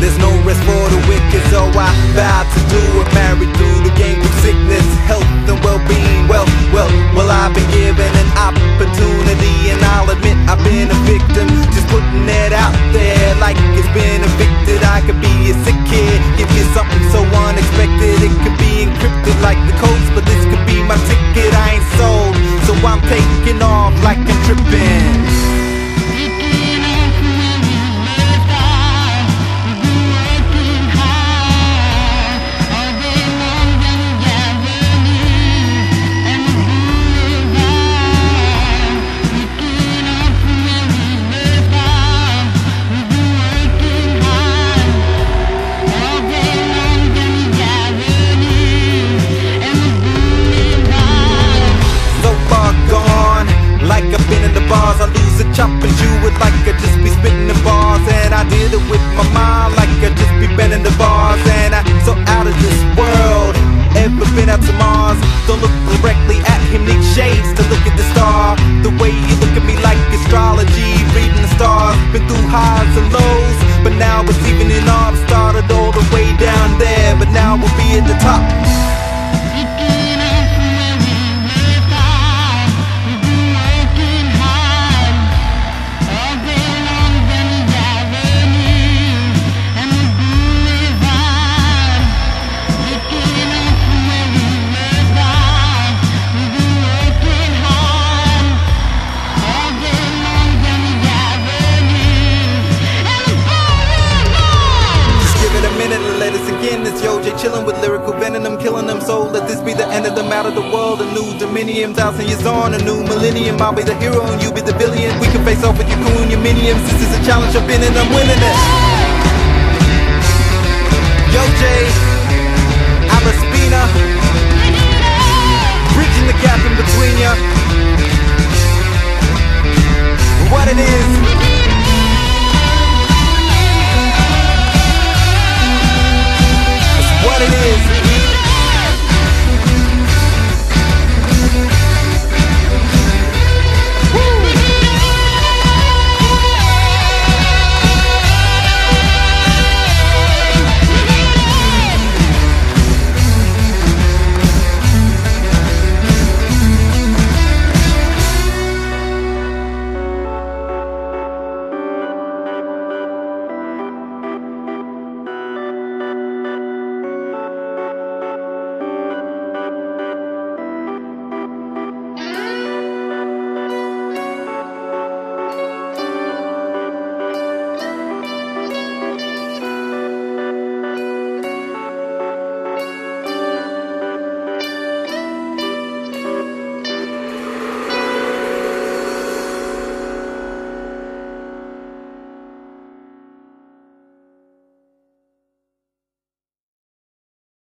There's no rest for the wicked, so I vow to do it. Married through the game of sickness, health and well-being. Well, I've been given an opportunity, and I'll admit I've been a victim. Just putting it out there like it's been evicted. I could be a sick kid, give you something so unexpected. It could be encrypted like the codes, but this could be my ticket. I ain't sold, so I'm taking off like I'm tripping. I lose a chop and chew it like I just be spitting the bars. And I did it with my mind like I just be bending the bars. And I'm so out of this world, ever been out to Mars. Don't look directly at him, need shades to look at the star. The way you look at me like astrology, reading the stars. Been through highs and lows, but now it's evening off. Started all the way down there, but now we'll be at the top. Chillin' with lyrical venom, killing them, so let this be the end of them. Out of the world, a new dominion, 1,000 years on, a new millennium. I'll be the hero and you be the villain. We can face off with your crew and your minions. This is a challenge I've been in, I'm winning it. Yo Jay, I'm a spina, bridging the gap in between ya.